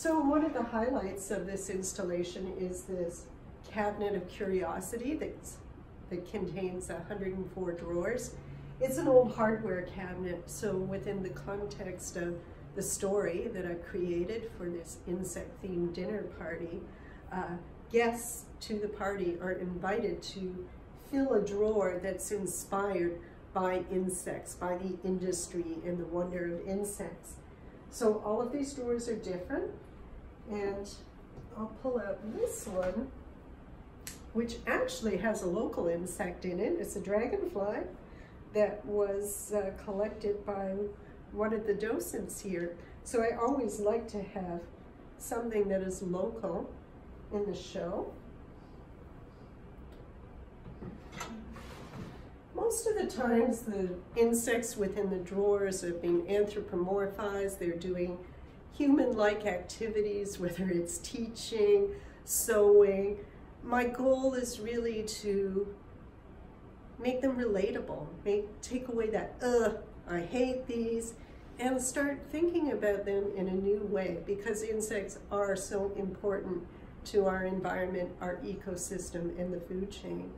So one of the highlights of this installation is this cabinet of curiosity that contains 104 drawers. It's an old hardware cabinet, so within the context of the story that I created for this insect-themed dinner party, guests to the party are invited to fill a drawer that's inspired by insects, by the industry and the wonder of insects. So all of these drawers are different, and I'll pull out this one, which actually has a local insect in it. It's a dragonfly that was collected by one of the docents here. So I always like to have something that is local in the show. Most of the times the insects within the drawers are being anthropomorphized. They're doing human-like activities, whether it's teaching, sewing. My goal is really to make them relatable, take away that, I hate these, and start thinking about them in a new way, because insects are so important to our environment, our ecosystem, and the food chain.